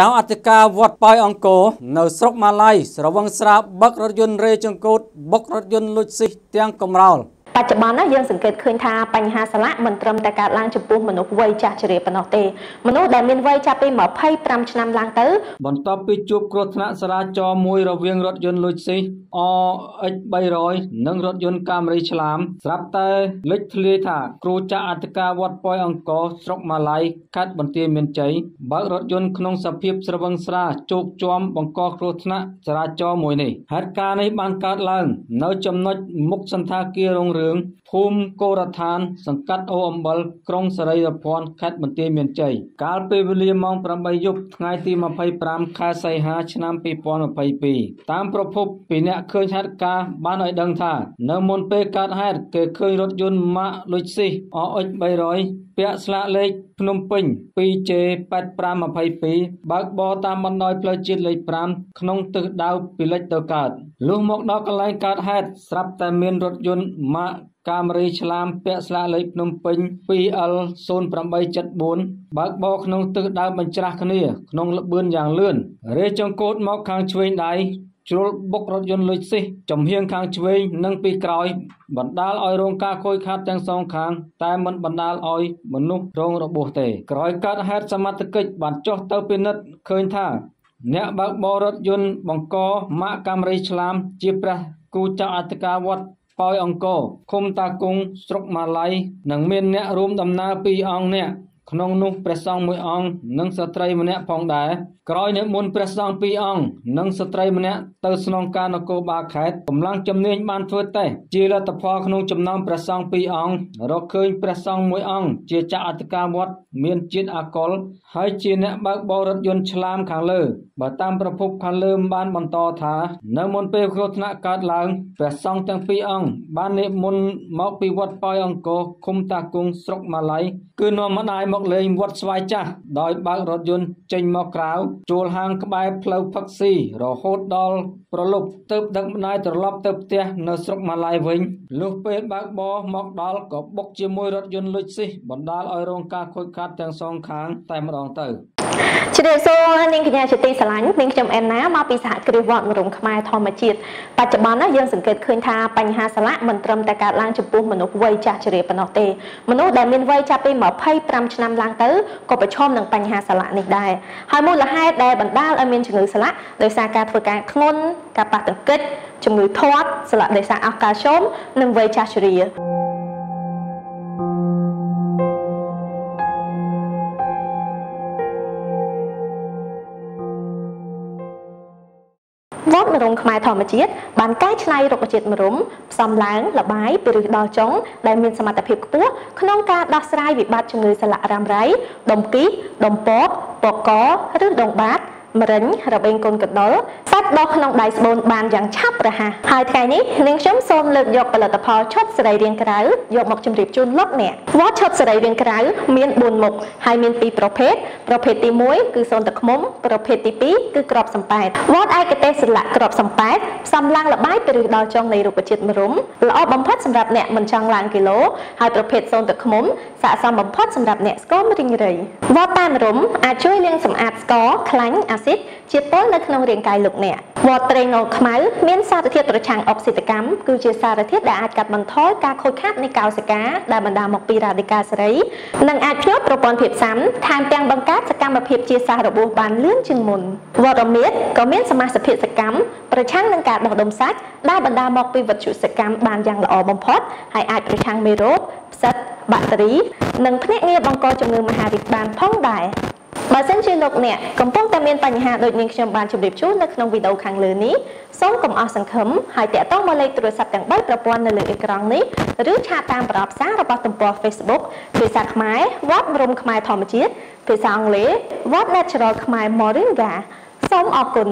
เจ้าอัติกาวัดปอยองโกในสกมาลายสระวังสระบักรถยนต์เรจงกูดบักรถยนต์ลุยซิเตียงกมราลปัจจุบันนั้นยังสังเกตเคยทาปัญหาสละมันตรมแต่การล้างจุปูมนุษย์วัยจะเฉลี่ยปนอเตมนุษย์ได้มีวัยจะไปหมอบไพ่ตรมชนำล้างตื้อบนต่อไปจุบกรถนะสระจอมวยระเวียงรถยนต์ลุยซิอเอ็กใบร้อยนั่งรถยนต์กามริฉลามสลับเตเล็กทะเลถาครูจะอัตกาวัดปอยองโกสกมาลายคัดบนเตียงเมียนใจบักรถยนต์ขนมสับเพียบสระวังสระจุกจอมบังกอกรถนะสระจอมวยนี่เหตุการณ์ในบางการล้างเนื้อจำนวนมุกสันทาเกียรงเรืองภูมิโกรธานสังกัดโออมบลกรงสไลรพรคัดบนเตียงเมียนใจการเปวิลีมองประบายุบไงตีมาภัยปรามคาไซหาชนะปีปอนมาภัยปีตามประพบปีเนี่ยเคยชัดกาบ้านไอดังท่าเนมนเปการให้เกิดเคยรถยนต์มาลุยซีอ้อยใบร้อยเปียสละเล็กพนมปิงปีเจปัดปรามภัยปีบักบอตามบรรดอยเพลจิตเลยปรามขนงตึกดาวปีเล็กเตกาดลูกหมกดอกกระไลการให้สลับแต่เมียนรถยนต์มาการมริชลามเปียสละเล็กพนมปิงปีเอลโซนประบายจัดบุญบักบอขนงตึกดาวบรรจาคเนียขนงระเบือนอย่างเลื่อนเรจงโกดหมอกคางช่วยได้จรบกรถยนต์ลุยซิจมเฮียงคางช่วยนั่งปีกรอยบรรดาลอยโรงกาโคยขาดแตงสองคางแต่มันบรรดาลอยมนุษย์โรงระบุเตะกรอยกัดแฮตสมัติกิจบันจ่อเตอร์ปินัดเคยท่าเนื้อบักบอรถยนต์บังกอมะกามริชลามจีประกูจะอัตกาวัดปอยองโกคมตากุงสกมาลัยหนังเมียนเนื้อรวมดำนาปีองเนื้อขนมนุ่งเปรซองมวยองนังสตรีมันเนพองได้กรอยเนื้อมุนเปรซองปีองนังสตรีมันเนเตอร์สนองการนกบาแขกกำลังจำเนียนบานทั่วเตจีรัตพอขนมจำนองเปรซองปีองเราเคยเปรซองมวยองเจียจ่าอัตกาวัดเมียนจีนอากลให้จีเนบักบอรถยนต์ฉลามขังเลือบ่ตามประพบขังเลือบ้านบรรทอถาเนื้อมุนเปรโครธนาการหลังเปรซองตั้งปีองบ้านเนื้อมุนมอกปีวัดปอยองโกคุมตากุงสกมาลัยคือนวมนายมกเลยวัดสวายจ้าดอยบางรถยนต์เจงมอกราวจูลหางกบายเพลวพักซีรอโฮดดอลประลบเติบดังนายตลบเติบเตะนสกมาลายวิงลูกเป็ดบางบอมอกดอลกับบกเจียมวยรถยนต์ลุยซีบนดาลอยโรงกาคุยคัดแตงซองขางแต่มาลองเตอชเดโซนิ่งขยายชติสลายนิ่งจำแอนนะมาปีศาจกรีวอดมรุงขมายทอมจิตปัจจุบันนั้นยังสังเกตเคยทาปัญหาสละมันตรมแต่การล้างจุปูมนุษย์วัยจะเฉลี่ยปนอเตมนุษย์ได้มีวัยจะไปหมอบไพ่ปรำชนำล้างตื้อก็ไปชอบหนังปัญหาสละนี่ได้ไฮมูละไฮได้บรรดาอเมนชงือสละโดยสาการฝึกการขนการปะตังเกตชงือทอดสละโดยสาอาการชมหนึ่งวัยจะเฉลี่ยวัดมรุงขมายทอมจิตบานใกล้ชนัยรกจิตมรุมซ้ำล้างละบายไปหรือดอจงได้มีสมรรถภาพปุ๊บขนมกาดอสไลวิบัติชงือสละรามไรดมกีดมป๊อบปอกกอหรือดมบาดมรินเราเป็นคนกดดันซัดดอกขนมไดสบอลบานอย่างชับระหะหายไกลนี้เลี้ยงช้ำโซนเลือกยกปลาตะพอชดสไลเรียงกระไรยกหมกจุ่มรีบจุนลบเนี่ยวัดชดสไลเรียงกระไรเมียนบุญหมกไฮเมียนปีประเภทตีมุ้ยคือโซนตะขมมประเภทตีปีคือกรอบสัมปัตวัดไอกระเตสละกรอบสัมปัตสำลังละใบไปดูดาวจงในรูปจิตมรุมละอบำพัดสำหรับเนี่ยมันจังลางกิโลไฮประเภทโซนตะขมมสะสมบำพัดสำหรับเนี่ยสกอมริงเลยวัดตามรุมอาจช่วยเลี้ยงสำอาดสกอคลังจิตโป้และขนมเรียงกายหลุกเนี่ยวอเตรงอกขมายเมียนซาตะเทียตระชังออกสิตกรรมคือเจซาตะเทียดอาจกัดบันท้อยการโคคาดในกาวสกาดาบรรดาหมกปีราดิกาสไรนังอาจเพียบประปอนเพียบซ้ำทานแปลงบังการสกรรมประเภทเจซาระบุบานเลื่อนจึงมุนวอร์เมตก็เมียนสมาสเพศกรรมประชังนังการดอกดมซักได้บรรดาหมกปีวัตถุสกรรมบานยังละออมพอดให้อาจประชังเมโรบซัดบัตตรีนังพเนเงียบังกอจำเนินมหาดิบานพ่องได้บาเส้นชีนกเนี่ยกำปองแต่เมียนปัญหาโดยนิงชมบานจุดเด็บชู้ในขนมวิดีโอคังเลือนี้ส้มกลมอสังคมหายแต่ต้องมาเลยตรวจสอบแต่งใบประปวนในเลืออีกครั้งนี้หรือชาตามปรับสร้างระบบตุ่มปอ Facebook เฟซขมายวัดรวมขมายทอมจิตเฟซอังเลวัดแนชรัลขมายมอริงกาส้มออกกุล